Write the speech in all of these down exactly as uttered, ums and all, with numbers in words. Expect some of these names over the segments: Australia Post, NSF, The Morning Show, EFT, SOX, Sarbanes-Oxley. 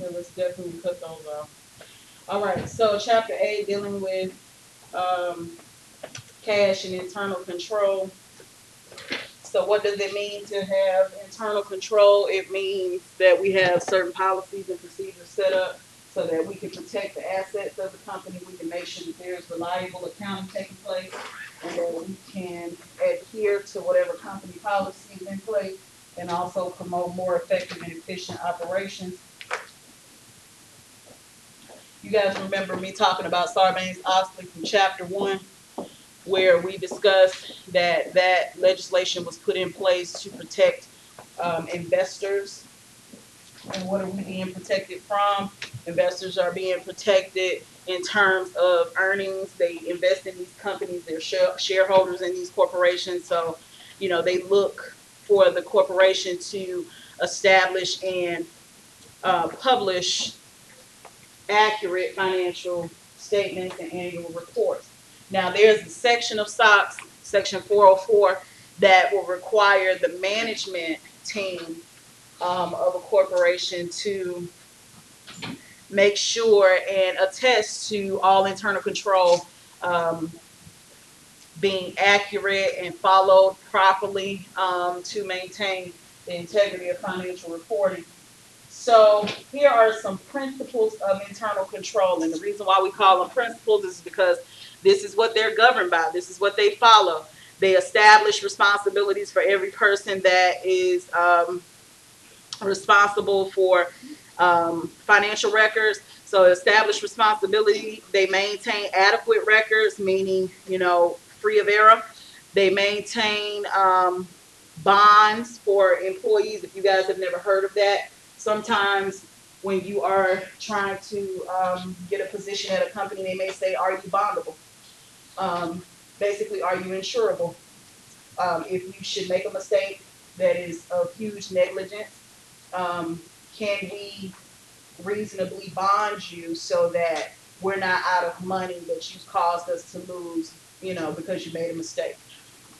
Yeah, let's definitely cut those off. All right, so chapter eight dealing with um, cash and internal control. So what does it mean to have internal control? It means that we have certain policies and procedures set up so that we can protect the assets of the company. We can make sure that there's reliable accounting taking place and that we can adhere to whatever company policy is in place and also promote more effective and efficient operations. You guys remember me talking about Sarbanes-Oxley from chapter one, where we discussed that that legislation was put in place to protect um, investors. And what are we being protected from? Investors are being protected in terms of earnings. They invest in these companies. They're shareholders in these corporations. So, you know, they look for the corporation to establish and uh, publish accurate financial statements and annual reports. Now, there's a section of SOX, section four oh four, that will require the management team um, of a corporation to make sure and attest to all internal control um, being accurate and followed properly um, to maintain the integrity of financial reporting. So here are some principles of internal control, and the reason why we call them principles is because this is what they're governed by. This is what they follow. They establish responsibilities for every person that is um, responsible for um, financial records. So establish responsibility. They maintain adequate records, meaning, you know, free of error. They maintain um, bonds for employees. If you guys have never heard of that, sometimes when you are trying to um, get a position at a company, they may say, are you bondable? Um, basically, are you insurable? Um, if you should make a mistake that is of huge negligence, um, can we reasonably bond you so that we're not out of money that you've caused us to lose, you know, because you made a mistake?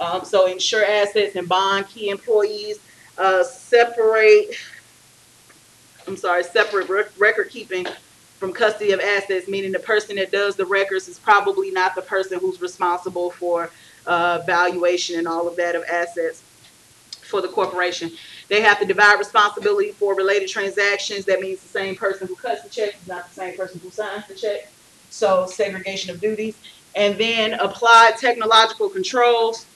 Um, so insure assets and bond key employees, uh, separate... I'm sorry, separate record keeping from custody of assets, meaning the person that does the records is probably not the person who's responsible for uh, valuation and all of that of assets for the corporation. They have to divide responsibility for related transactions. That means the same person who cuts the check is not the same person who signs the check. So segregation of duties. And then apply technological controls,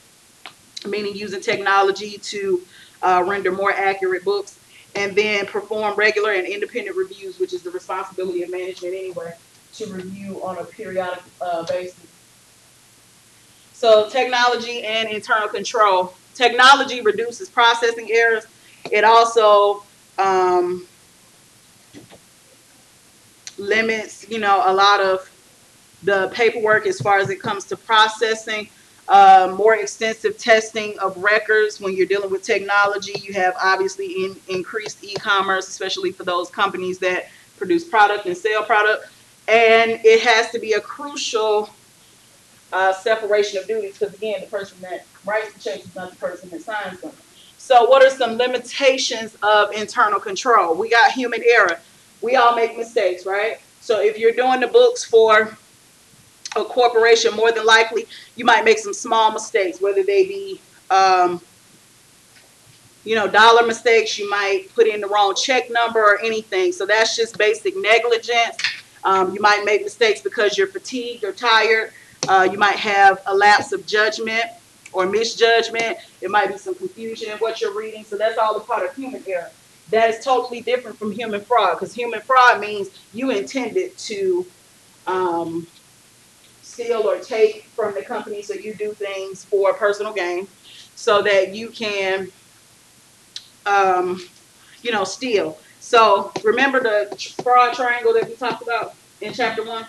meaning using technology to uh, render more accurate books. And then perform regular and independent reviews, which is the responsibility of management anyway, to review on a periodic uh, basis. So technology and internal control. Technology reduces processing errors. It also um, limits, you know, a lot of the paperwork as far as it comes to processing. Uh, more extensive testing of records when you're dealing with technology. You have obviously in, increased e-commerce, especially for those companies that produce product and sell product. And it has to be a crucial uh, separation of duties because, again, the person that writes the check is not the person that signs them. So what are some limitations of internal control? We got human error. We all make mistakes, right? So if you're doing the books for a corporation, more than likely you might make some small mistakes, whether they be um, you know, dollar mistakes. You might put in the wrong check number or anything, so that's just basic negligence. Um, you might make mistakes because you're fatigued or tired. Uh, you might have a lapse of judgment or misjudgment. It might be some confusion in what you're reading, so that's all a part of human error. That is totally different from human fraud, because human fraud means you intended to um, steal or take from the company, so you do things for personal gain so that you can, um, you know, steal. So remember the fraud triangle that we talked about in chapter one?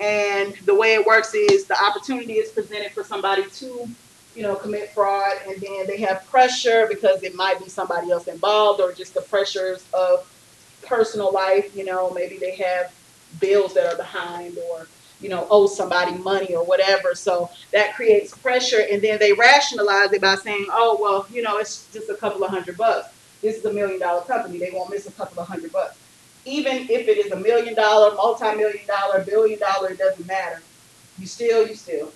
And the way it works is the opportunity is presented for somebody to, you know, commit fraud, and then they have pressure because it might be somebody else involved or just the pressures of personal life. You know, maybe they have bills that are behind or, you know, owe somebody money or whatever. So that creates pressure, and then they rationalize it by saying, oh, well, you know, it's just a couple of hundred bucks. This is a million dollar company. They won't miss a couple of hundred bucks. even if it is a million dollar, multi-million dollar, billion dollar, it doesn't matter. You still, you still.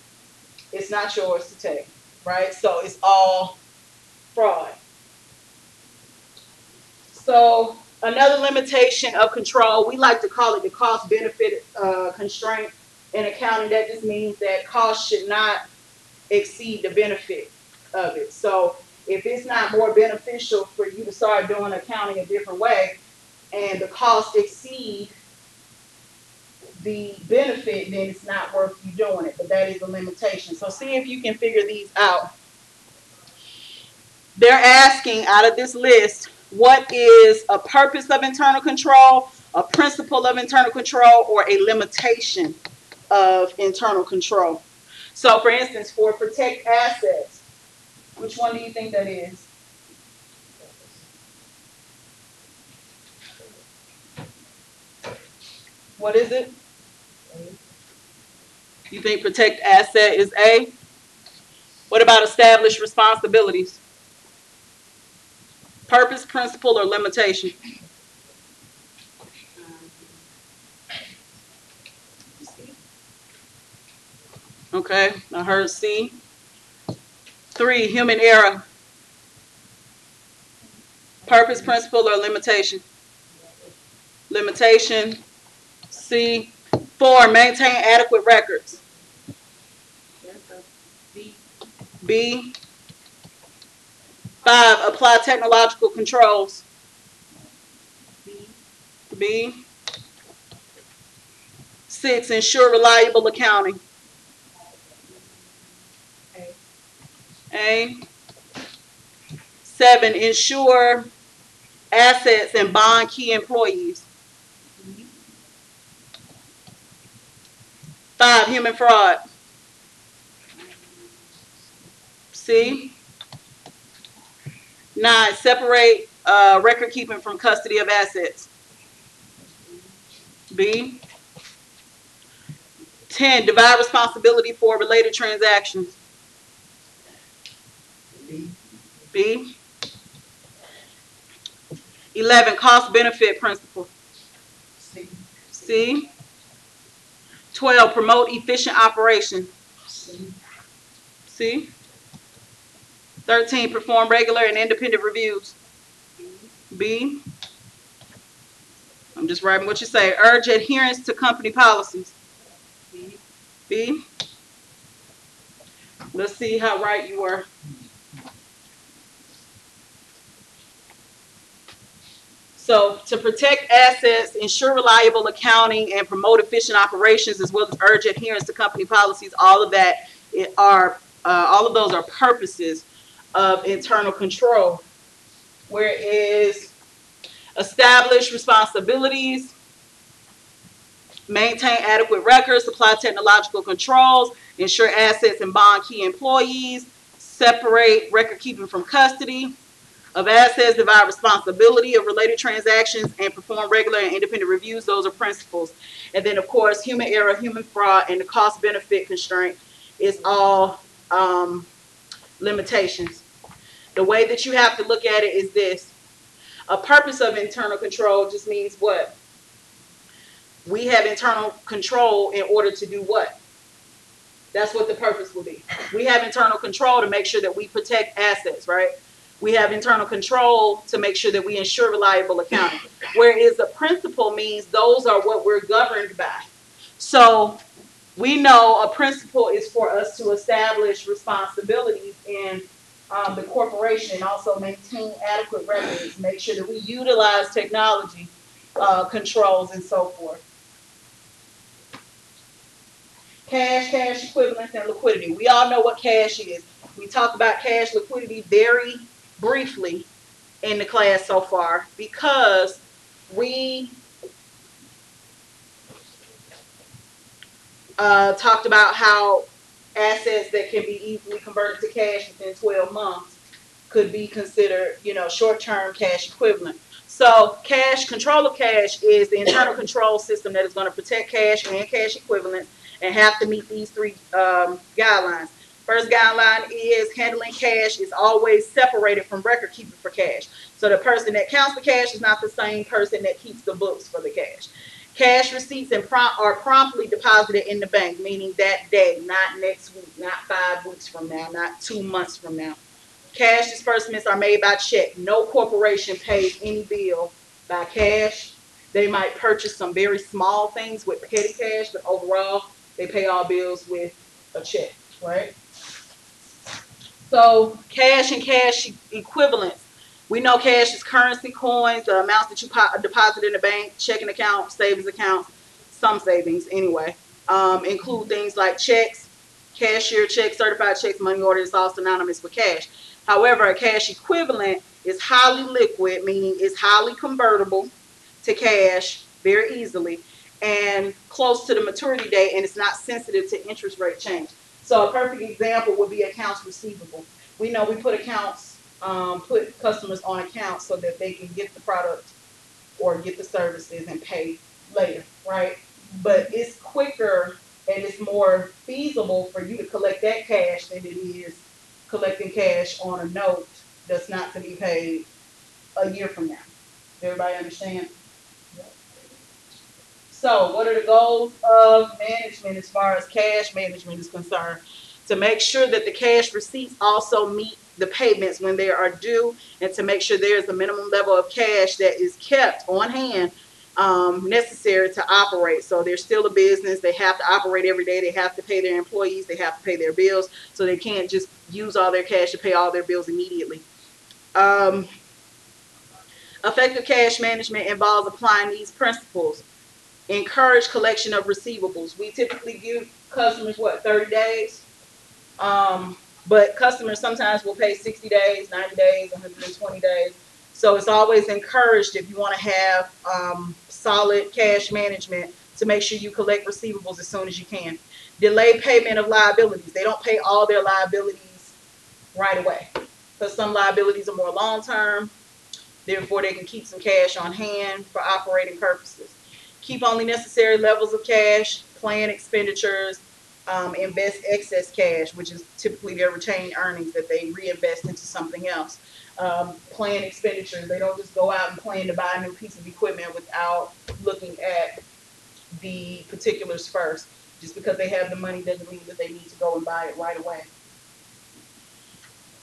It's not yours to take, right? So it's all fraud. So another limitation of control, we like to call it the cost-benefit uh, constraint in accounting. That just means that cost should not exceed the benefit of it. So if it's not more beneficial for you to start doing accounting a different way, and the cost exceed the benefit, then it's not worth you doing it. But that is a limitation. So see if you can figure these out. They're asking out of this list, what is a purpose of internal control, a principle of internal control, or a limitation of internal control? So for instance, for protect assets, which one do you think that is? What is it? You think protect asset is A? What about establish responsibilities? Purpose, principle, or limitation? Okay, I heard C. Three, human error. Purpose, principle, or limitation? Limitation. C. Four, maintain adequate records. B. Five, apply technological controls. B. B. Six, ensure reliable accounting. A. A. Seven, ensure assets and bond key employees. Five, human fraud. C. Nine, separate uh, record keeping from custody of assets. B. Ten, divide responsibility for related transactions. B. B. Eleven, cost benefit principle. C. C. twelve, promote efficient operation. C. C. thirteen, perform regular and independent reviews. B. I'm just writing what you say. Urge adherence to company policies. B. Let's see how right you were. So to protect assets, ensure reliable accounting, and promote efficient operations, as well as urge adherence to company policies, all of that it are uh, all of those are purposes of internal control. Where is establish responsibilities, maintain adequate records, apply technological controls, ensure assets and bond key employees, separate record keeping from custody of assets, divide responsibility of related transactions, and perform regular and independent reviews. Those are principles. And then, of course, human error, human fraud, and the cost-benefit constraint is all um, limitations. The way that you have to look at it is this. A purpose of internal control just means what? We have internal control in order to do what? That's what the purpose will be. We have internal control to make sure that we protect assets, right? We have internal control to make sure that we ensure reliable accounting. Whereas the principle means those are what we're governed by. So we know a principle is for us to establish responsibilities in um, the corporation and also maintain adequate records, make sure that we utilize technology uh, controls and so forth. Cash, cash equivalents, and liquidity. We all know what cash is. We talked about cash liquidity very briefly in the class so far because we uh, talked about how assets that can be easily converted to cash within twelve months could be considered, you know, short-term cash equivalent. So cash, control of cash is the internal control system that is going to protect cash and cash equivalents and have to meet these three um, guidelines. First guideline is handling cash is always separated from record keeping for cash. So the person that counts the cash is not the same person that keeps the books for the cash. Cash receipts and prom are promptly deposited in the bank, meaning that day, not next week, not five weeks from now, not two months from now. Cash disbursements are made by check. No corporation pays any bill by cash. They might purchase some very small things with petty cash, but overall, they pay all bills with a check, right? So cash and cash equivalents. We know cash is currency, coins, the amounts that you deposit in the bank, checking account, savings account, some savings anyway. Um, include things like checks, cashier checks, certified checks, money order. It's all synonymous with cash. However, a cash equivalent is highly liquid, meaning it's highly convertible to cash very easily and close to the maturity date, and it's not sensitive to interest rate change. So a perfect example would be accounts receivable. We know we put accounts, um, put customers on accounts so that they can get the product or get the services and pay later, right? But it's quicker and it's more feasible for you to collect that cash than it is collecting cash on a note that's not to be paid a year from now. Everybody understand? So what are the goals of management as far as cash management is concerned? To make sure that the cash receipts also meet the payments when they are due, and to make sure there is a minimum level of cash that is kept on hand um, necessary to operate. So they're still a business. They have to operate every day. They have to pay their employees. They have to pay their bills. So they can't just use all their cash to pay all their bills immediately. Um, effective cash management involves applying these principles. Encourage collection of receivables. We typically give customers, what, thirty days? Um, but customers sometimes will pay sixty days, ninety days, one hundred twenty days. So it's always encouraged if you want to have um, solid cash management to make sure you collect receivables as soon as you can. Delay payment of liabilities. They don't pay all their liabilities right away because some liabilities are more long-term. Therefore, they can keep some cash on hand for operating purposes. Keep only necessary levels of cash, plan expenditures, um, invest excess cash, which is typically their retained earnings that they reinvest into something else. Um, plan expenditures. They don't just go out and plan to buy a new piece of equipment without looking at the particulars first. Just because they have the money doesn't mean that they need to go and buy it right away.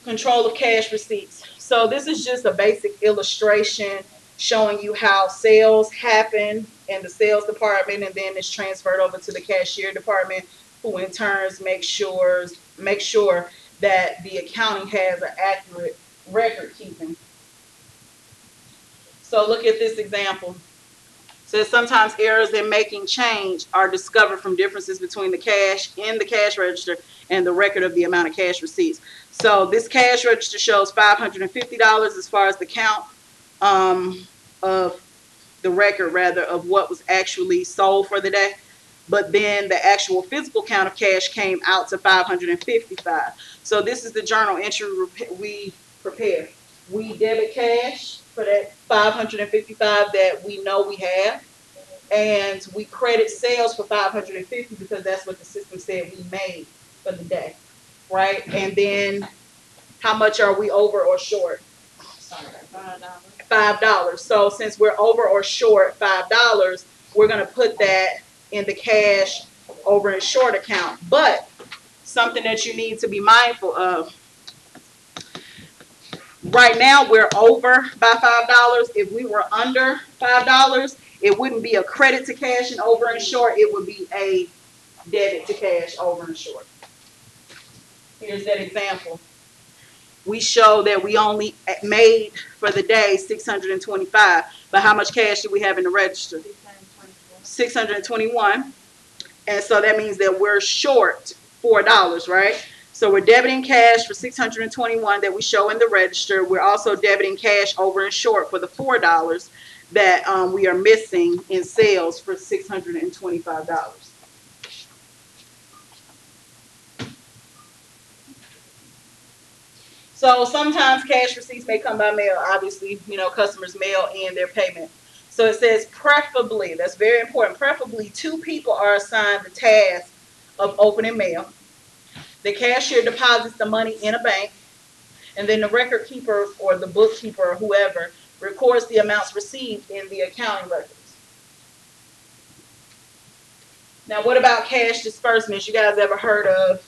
Control of cash receipts. So this is just a basic illustration showing you how sales happen in the sales department, and then it's transferred over to the cashier department, who in turn makes sure, make sure that the accounting has an accurate record keeping. So look at this example. It says sometimes errors in making change are discovered from differences between the cash in the cash register and the record of the amount of cash receipts. So this cash register shows five hundred fifty dollars as far as the count um of the record, rather, of what was actually sold for the day, but then the actual physical count of cash came out to five hundred fifty-five. So this is the journal entry we prepare. We debit cash for that five hundred fifty-five that we know we have, and we credit sales for five hundred fifty because that's what the system said we made for the day, right? And then how much are we over or short? five dollars. So since we're over or short five dollars, we're going to put that in the cash over and short account. But something that you need to be mindful of, right now we're over by five dollars. If we were under five dollars, it wouldn't be a credit to cash and over and short. It would be a debit to cash over and short. Here's that example. We show that we only made for the day six hundred twenty-five, but how much cash do we have in the register? six hundred twenty-one. And so that means that we're short four dollars, right? So we're debiting cash for six hundred twenty-one that we show in the register. We're also debiting cash over and short for the four dollars that um, we are missing in sales for six hundred twenty-five dollars. So sometimes cash receipts may come by mail. Obviously, you know, customers mail in their payment. So it says preferably, that's very important, preferably two people are assigned the task of opening mail. The cashier deposits the money in a bank, and then the record keeper or the bookkeeper or whoever records the amounts received in the accounting records. Now, what about cash disbursements? You guys ever heard of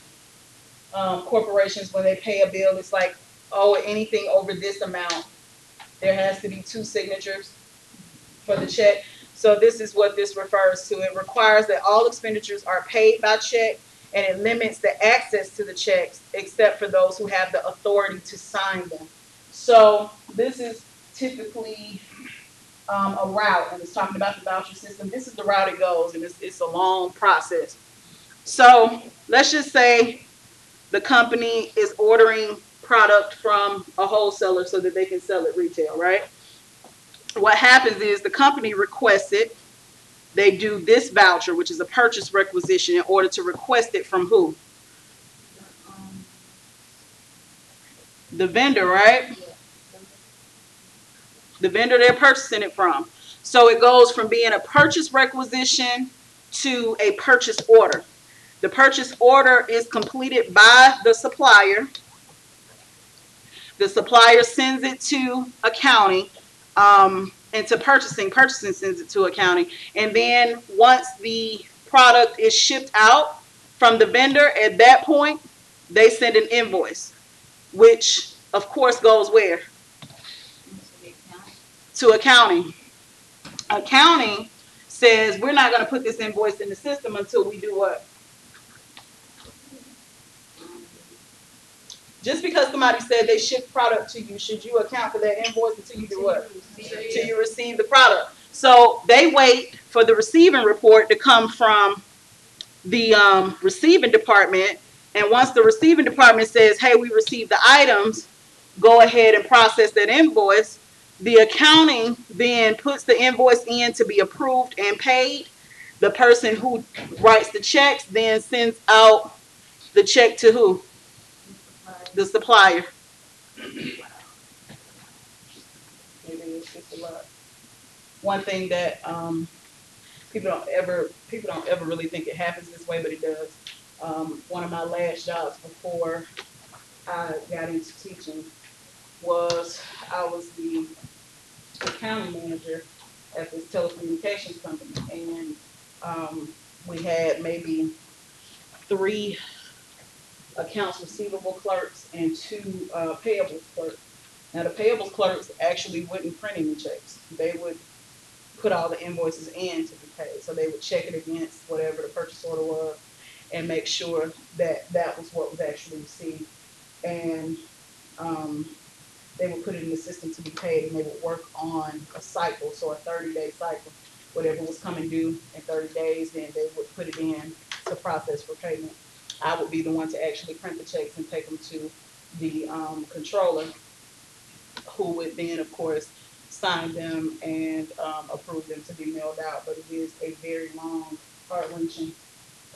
um, corporations when they pay a bill? It's like, oh, anything over this amount, there has to be two signatures for the check. So this is what this refers to. It requires that all expenditures are paid by check, and it limits the access to the checks except for those who have the authority to sign them. So this is typically um, a route, and it's talking about the voucher system. This is the route it goes, and it's, it's a long process. So let's just say the company is ordering product from a wholesaler so that they can sell it retail, right? What happens is the company requests it. They do this voucher, which is a purchase requisition, in order to request it from who? The vendor, right? The vendor they're purchasing it from. So it goes from being a purchase requisition to a purchase order. The purchase order is completed by the supplier. The supplier sends it to accounting. Um, into purchasing, purchasing sends it to accounting. And then once the product is shipped out from the vendor, at that point, they send an invoice, which of course goes where? To accounting. Accounting says we're not going to put this invoice in the system until we do what? Just because somebody said they shipped product to you, should you account for that invoice until you do what? Until you receive the product. So they wait for the receiving report to come from the um, receiving department. And once the receiving department says, hey, we received the items, go ahead and process that invoice, the accounting then puts the invoice in to be approved and paid. The person who writes the checks then sends out the check to who? The supplier. One thing that um, people don't ever people don't ever really think it happens this way, but it does. Um, one of my last jobs before I got into teaching was I was the accounting manager at this telecommunications company, and um, we had maybe three accounts receivable clerks and two uh, payables clerks. Now the payables clerks actually wouldn't print any checks. They would put all the invoices in to be paid. So they would check it against whatever the purchase order was and make sure that that was what was actually received. And um, they would put it in the system to be paid, and they would work on a cycle, so a thirty day cycle. Whatever was coming due in thirty days, then they would put it in to process for payment. I would be the one to actually print the checks and take them to the um, controller, who would then, of course, sign them and um, approve them to be mailed out. But it is a very long, heart-wrenching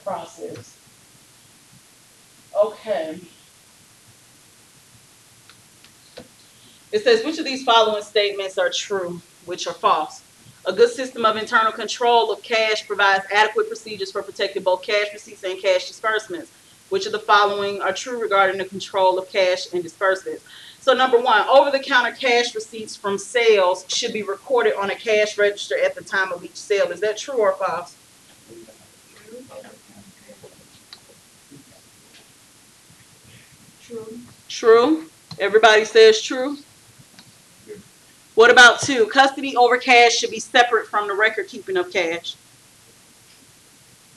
process. Okay. It says, which of these following statements are true, which are false? A good system of internal control of cash provides adequate procedures for protecting both cash receipts and cash disbursements. Which of the following are true regarding the control of cash and disbursements? So number one, over-the-counter cash receipts from sales should be recorded on a cash register at the time of each sale. Is that true or false? True. True. Everybody says true. What about two? Custody over cash should be separate from the record keeping of cash.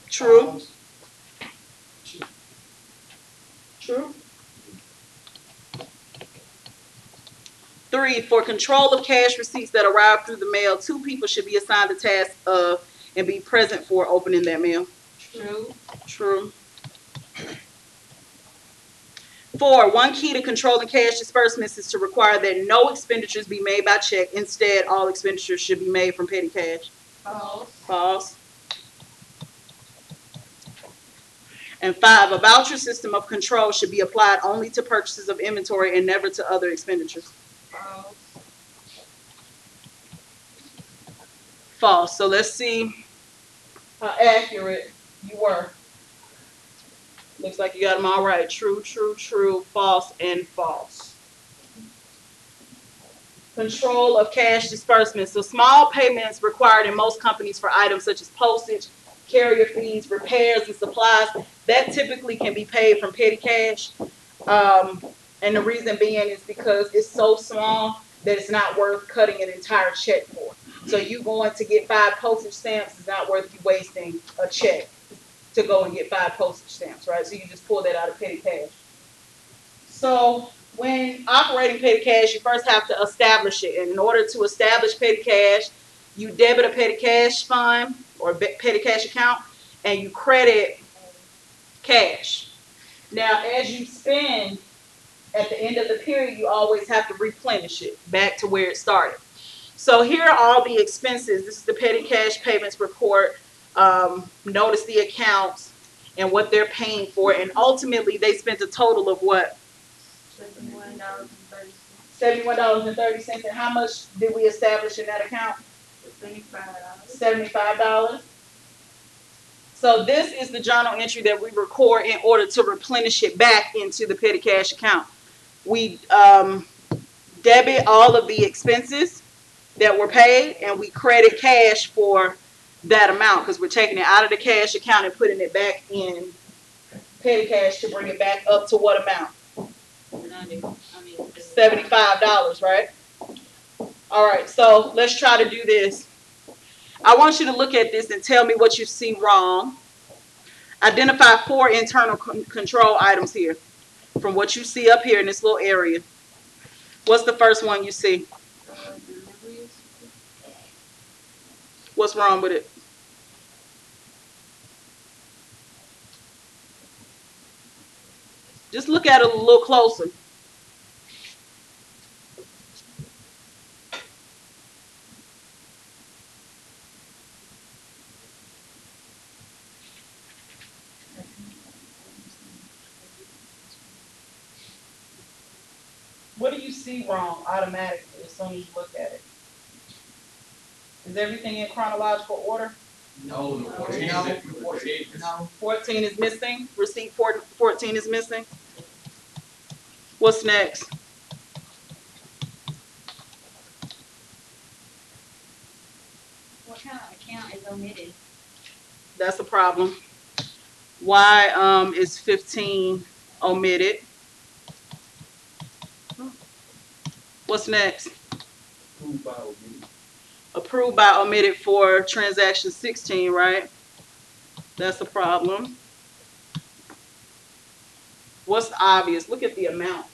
True. True. Three, for control of cash receipts that arrive through the mail, two people should be assigned the task of and be present for opening that mail. True. True. Four, one key to controlling cash disbursements is to require that no expenditures be made by check. Instead, all expenditures should be made from petty cash. False. False. And five, a voucher system of control should be applied only to purchases of inventory and never to other expenditures. False. False. So let's see how accurate you were. Looks like you got them all right. True, true, true, false, and false. Control of cash disbursements. So small payments required in most companies for items such as postage, carrier fees, repairs, and supplies. That typically can be paid from petty cash. Um, and the reason being is because it's so small that it's not worth cutting an entire check for. So you going to get five postage stamps is not worth you wasting a check to go and get five postage stamps, right? So you just pull that out of petty cash. So when operating petty cash, you first have to establish it. And in order to establish petty cash, you debit a petty cash fund or petty cash account, and you credit cash. Now, as you spend at the end of the period, you always have to replenish it back to where it started. So here are all the expenses. This is the petty cash payments report. Um, notice the accounts and what they're paying for. And ultimately, they spent a total of what? seventy-one dollars and thirty cents. And how much did we establish in that account? seventy-five dollars. seventy-five dollars. So this is the journal entry that we record in order to replenish it back into the petty cash account. We um, debit all of the expenses that were paid, and we credit cash for that amount because we're taking it out of the cash account and putting it back in petty cash to bring it back up to what amount? seventy-five dollars, right? All right, so let's try to do this. I want you to look at this and tell me what you see wrong. Identify four internal control items here from what you see up here in this little area. What's the first one you see? What's wrong with it? Just look at it a little closer. What do you see wrong automatically as soon as you look at it? Is everything in chronological order? No, the fourteen, no. Is fourteen. No. fourteen is missing. Receipt fourteen is missing. What's next? What kind of account is omitted? That's a problem. Why um, is fifteen omitted? What's next? Approved by omitted. Approved by omitted for transaction sixteen, right? That's a problem. What's obvious? Look at the amounts.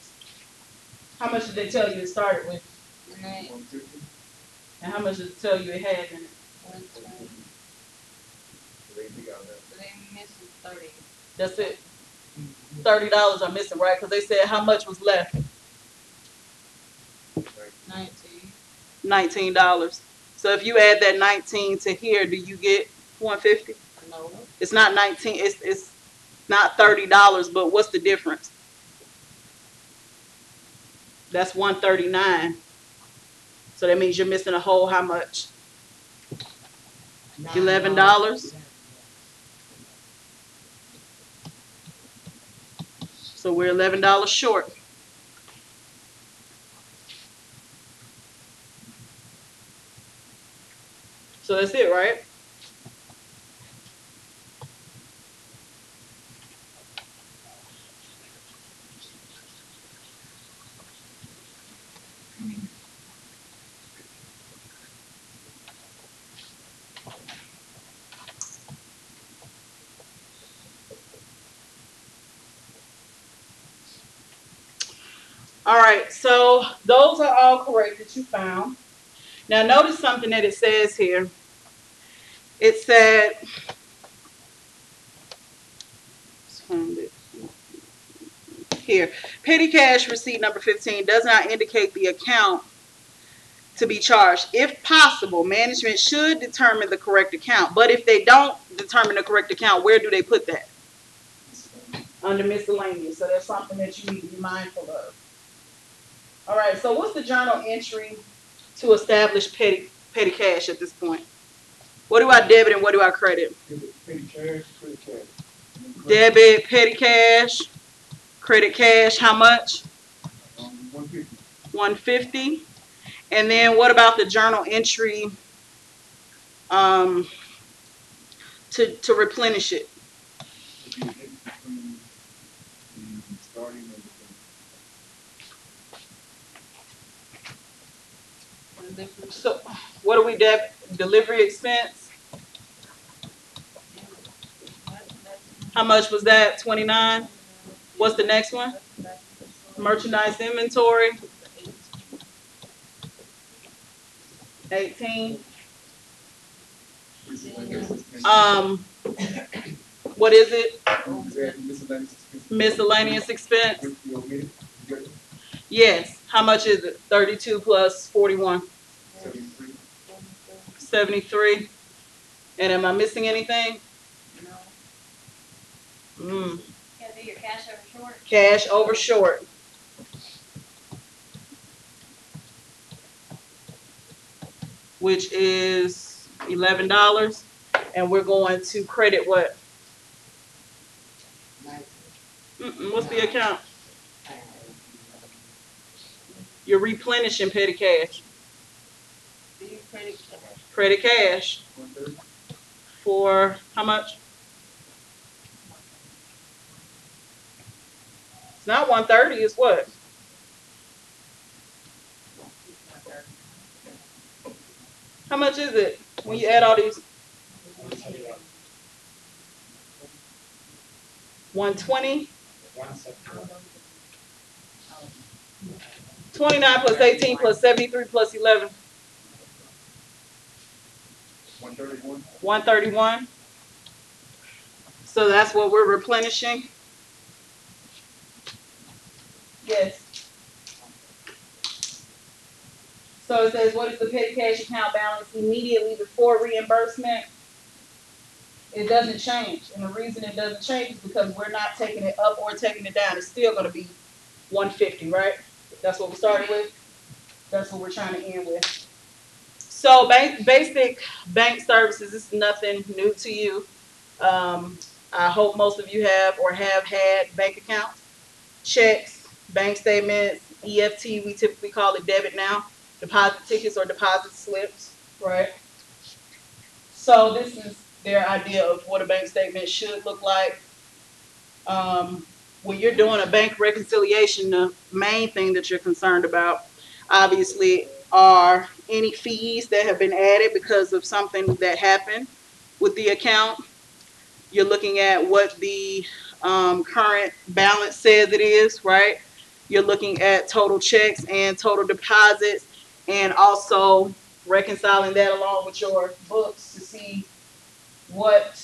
How much did they tell you it started with? one hundred fifty. And how much did it tell you it had in it? one hundred twenty. They missed thirty. That's it. thirty dollars are missing, right? Because they said how much was left? nineteen dollars. So if you add that nineteen to here, do you get one fifty? No. It's not nineteen. It's it's not thirty dollars. But what's the difference? That's one thirty nine. So that means you're missing a whole how much? Eleven dollars. So we're eleven dollars short. So that's it, right? All right, so those are all correct that you found. Now notice something that it says here. It said, here, petty cash receipt number fifteen does not indicate the account to be charged. If possible, management should determine the correct account. But if they don't determine the correct account, where do they put that? Under miscellaneous. So that's something that you need to be mindful of. All right, so what's the journal entry to establish petty petty cash at this point? What do I debit and what do I credit? Petty cash, petty cash. Debit, petty cash, credit cash, how much? Um, one fifty. one fifty. And then what about the journal entry um, to, to replenish it? So what are we de- delivery expense? How much was that? twenty-nine. What's the next one? Merchandise inventory. eighteen. Um, what is it? Miscellaneous expense. Yes. How much is it? thirty-two plus forty-one. seventy-three. And am I missing anything? No. Mm. Gotta do your cash over short. Cash over short. Which is eleven dollars. And we're going to credit what? Mm-mm, what's the account? You're replenishing petty cash. Credit cash for how much? It's not one thirty, it's what? How much is it when you add all these? one twenty? twenty-nine plus eighteen plus seventy-three plus eleven. one thirty-one. one thirty-one. So that's what we're replenishing. Yes. So it says, what is the petty cash account balance immediately before reimbursement? It doesn't change. And the reason it doesn't change is because we're not taking it up or taking it down. It's still going to be one fifty, right? That's what we started with. That's what we're trying to end with. So bank, basic bank services is nothing new to you. Um, I hope most of you have or have had bank accounts, checks, bank statements, E F T, we typically call it debit now, deposit tickets or deposit slips, right? So this is their idea of what a bank statement should look like. Um, when you're doing a bank reconciliation, the main thing that you're concerned about, obviously, are any fees that have been added because of something that happened with the account. You're looking at what the um, current balance says it is, right? You're looking at total checks and total deposits and also reconciling that along with your books to see what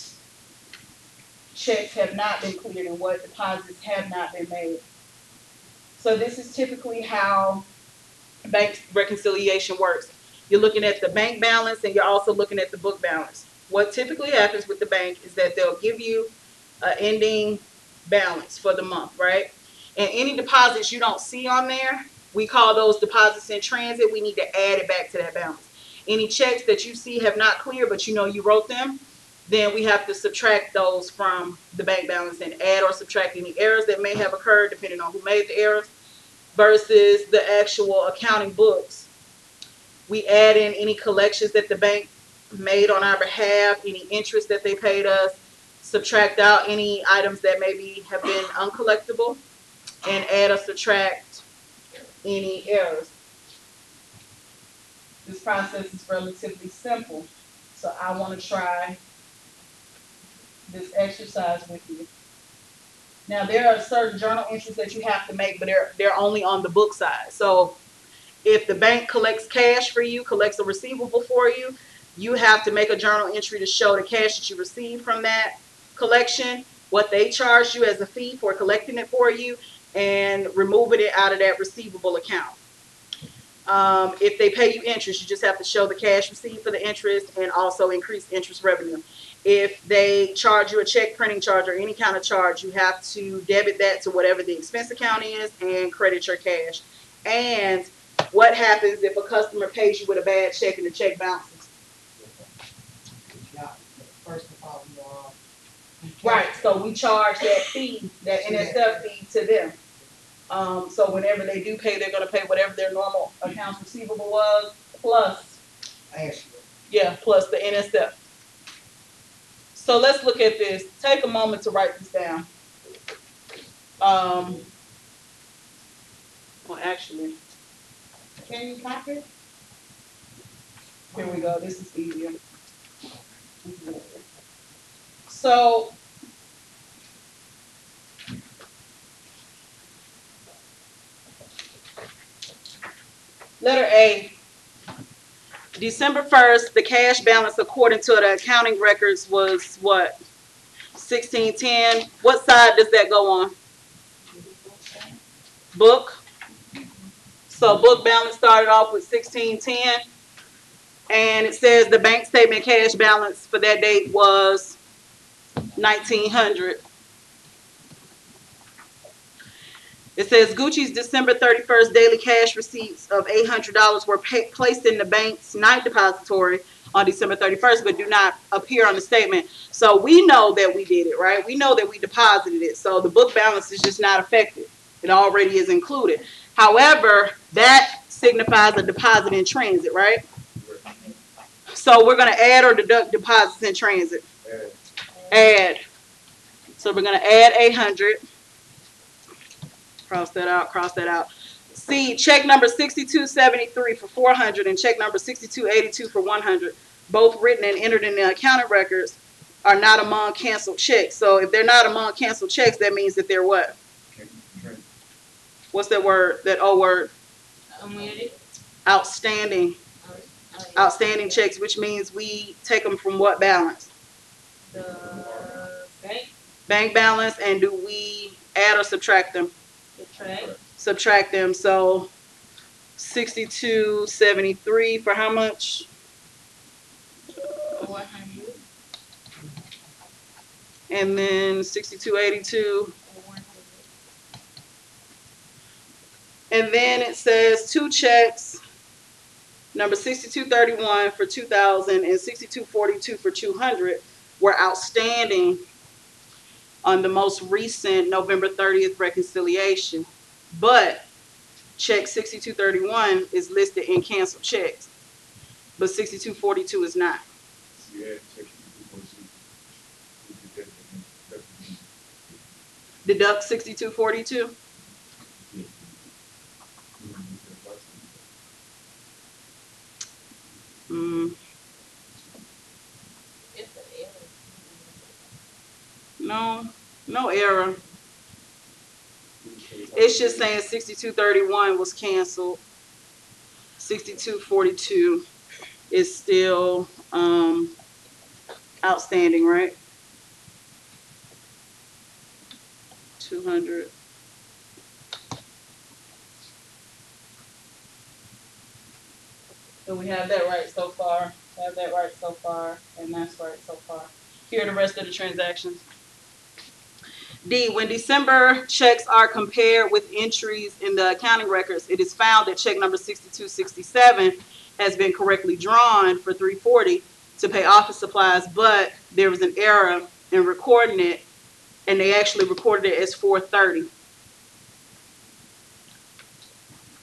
checks have not been cleared and what deposits have not been made. So this is typically how bank reconciliation works. You're looking at the bank balance and you're also looking at the book balance. What typically happens with the bank is that they'll give you an ending balance for the month, right? And any deposits you don't see on there, we call those deposits in transit. We need to add it back to that balance. Any checks that you see have not cleared, but you know you wrote them, then we have to subtract those from the bank balance and add or subtract any errors that may have occurred, depending on who made the errors, versus the actual accounting books. We add in any collections that the bank made on our behalf, any interest that they paid us, subtract out any items that maybe have been uncollectible, and add or subtract any errors. This process is relatively simple, so I want to try this exercise with you. Now, there are certain journal entries that you have to make, but they're, they're only on the book side. So if the bank collects cash for you, collects a receivable for you, you have to make a journal entry to show the cash that you received from that collection, what they charged you as a fee for collecting it for you, and removing it out of that receivable account. Um, if they pay you interest, you just have to show the cash received for the interest and also increase interest revenue. If they charge you a check printing charge or any kind of charge, you have to debit that to whatever the expense account is and credit your cash. And what happens if a customer pays you with a bad check and the check bounces? Right. So we charge that fee, that N S F fee, to them. Um, so whenever they do pay, they're going to pay whatever their normal accounts receivable was, plus, yeah, plus the N S F. So let's look at this. Take a moment to write this down. Um, well, actually, can you copy it? Here we go. This is easier. So, letter A, December first, the cash balance according to the accounting records was what? sixteen ten. What side does that go on? Book. So book balance started off with sixteen ten. And it says the bank statement cash balance for that date was nineteen hundred dollars. It says Gucci's December thirty-first daily cash receipts of eight hundred dollars were pay placed in the bank's night depository on December thirty-first, but do not appear on the statement. So we know that we did it, right? We know that we deposited it. So the book balance is just not affected. It already is included. However, that signifies a deposit in transit, right? So we're going to add or deduct deposits in transit? Add. add. So we're going to add eight hundred. Cross that out, cross that out. C, check number sixty-two seventy-three for four hundred and check number sixty-two eighty-two for one hundred, both written and entered in the accounting records, are not among canceled checks. So if they're not among canceled checks, that means that they're what? What's that word, that O word? Outstanding. Outstanding checks, which means we take them from what balance? The bank. Bank balance, and do we add or subtract them? Subtract. Subtract them. So sixty-two seventy-three for how much? one hundred. And then sixty-two eighty-two. And then it says two checks, number sixty-two thirty-one for two thousand and sixty-two forty-two for two hundred, were outstanding on the most recent November thirtieth reconciliation. But check sixty-two thirty-one is listed in canceled checks, but sixty-two forty-two is not. Deduct sixty-two forty-two? Mm. No, no error. It's just saying sixty-two thirty-one was canceled. sixty-two forty-two is still um, outstanding, right? two hundred. So we have that right so far, have that right so far, and that's right so far. Here are the rest of the transactions. D, when December checks are compared with entries in the accounting records, it is found that check number sixty-two sixty-seven has been correctly drawn for three hundred forty dollars to pay office supplies, but there was an error in recording it, and they actually recorded it as four hundred thirty dollars.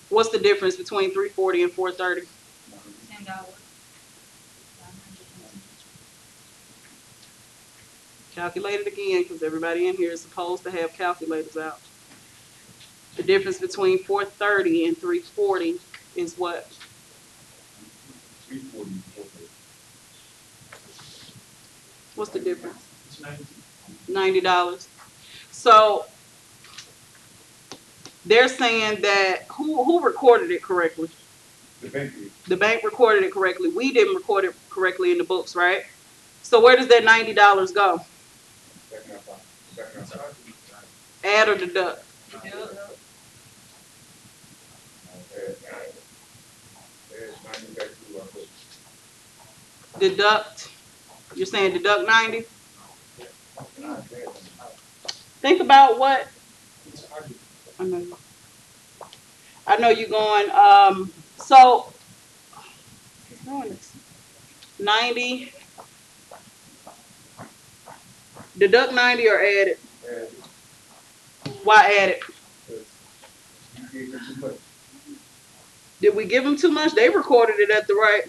What's the difference between three hundred forty dollars and four hundred thirty dollars? Calculate it again, because everybody in here is supposed to have calculators out. The difference between four hundred thirty and three hundred forty is what? three hundred forty. What's the difference? ninety dollars. ninety dollars. So they're saying that who who recorded it correctly? The bank did. The bank recorded it correctly. We didn't record it correctly in the books, right? So where does that ninety dollars go? Add or deduct? Deduct. You're saying deduct ninety? Think about what? I know. I know you're going. Um, so ninety Deduct ninety or add it? Add it. Why add it? You gave them too much. Did we give them too much? They recorded it at the right.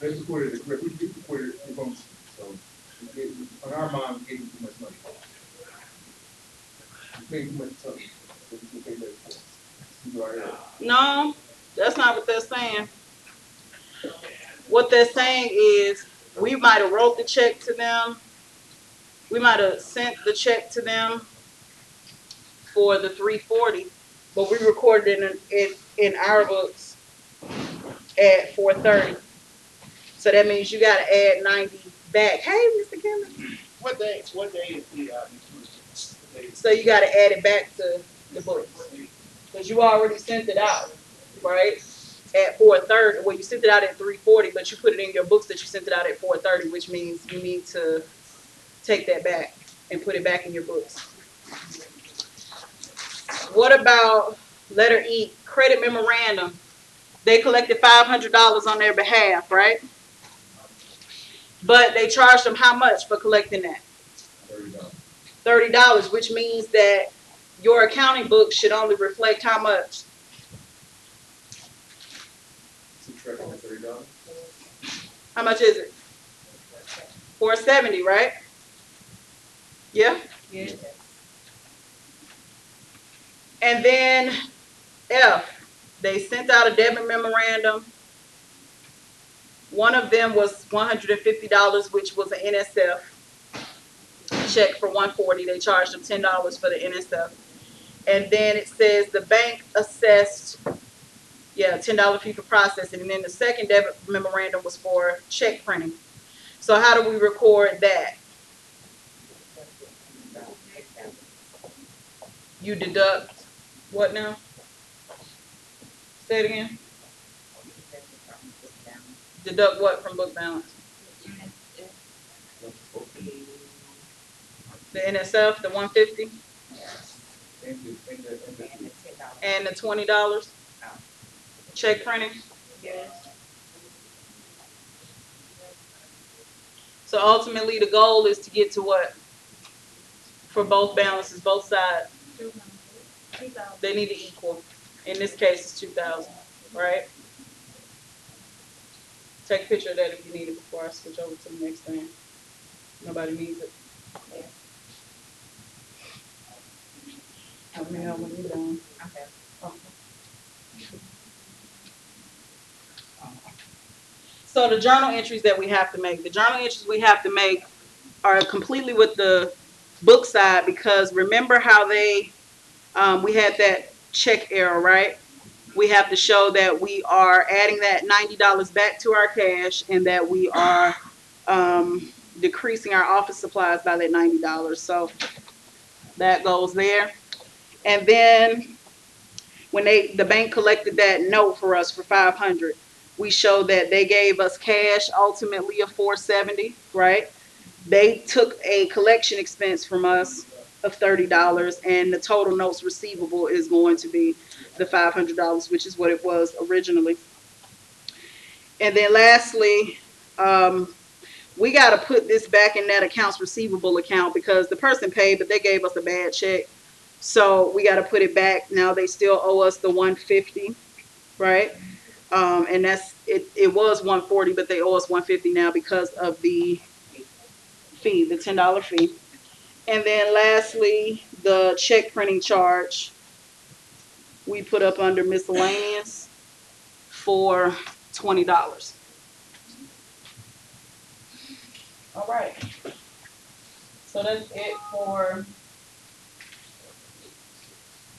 They recorded it correct. We recorded it wrong. So we gave, on our mind, we gave them too much money. We paid too much money. We paid that. No, that's not what they're saying. What they're saying is we might have wrote the check to them. We might have sent the check to them for the three forty, but we recorded it in, in, in our books at four thirty. So that means you got to add ninety back. Hey, Mister Kimmy. What day? What day is the? Uh, so you got to add it back to the books. Because you already sent it out, right? At four thirty. Well, you sent it out at three forty, but you put it in your books that you sent it out at four thirty, which means you need to take that back and put it back in your books. What about letter E, credit memorandum? They collected five hundred dollars on their behalf, right? But they charged them how much for collecting that? thirty dollars. thirty dollars, which means that your accounting book should only reflect how much? How much is it? four seventy, right? Yeah? Yeah. And then F, they sent out a debit memorandum. One of them was one hundred fifty dollars, which was an N S F check for one forty. They charged them ten dollars for the N S F. And then it says the bank assessed, yeah, ten dollar fee for processing. And then the second debit memorandum was for check printing. So how do we record that? You deduct what now? Say it again. Deduct what from book balance? The N S F, the one fifty? And the twenty dollars? Check printing? Yes. So ultimately the goal is to get to what? For both balances, both sides. They need to equal. In this case, it's two thousand, right? Take a picture of that if you need it before I switch over to the next thing. Nobody needs it. Yeah. Help me out when you're done. Okay. Oh. So the journal entries that we have to make, the journal entries we have to make are completely with the book side, because remember how they, um, we had that check error, right? We have to show that we are adding that ninety dollars back to our cash and that we are um, decreasing our office supplies by that ninety dollars. So that goes there. And then when they, the bank collected that note for us for five hundred dollars, we showed that they gave us cash ultimately of four seventy, right? They took a collection expense from us of thirty dollars, and the total notes receivable is going to be the five hundred dollars, which is what it was originally. And then lastly, um, we got to put this back in that accounts receivable account, because the person paid, but they gave us a bad check. So we got to put it back. Now they still owe us the one fifty, right? Um, and that's it. It was one forty, but they owe us one fifty now because of the fee, the ten dollar fee. And then lastly, the check printing charge we put up under miscellaneous for twenty dollars. All right. So that's it for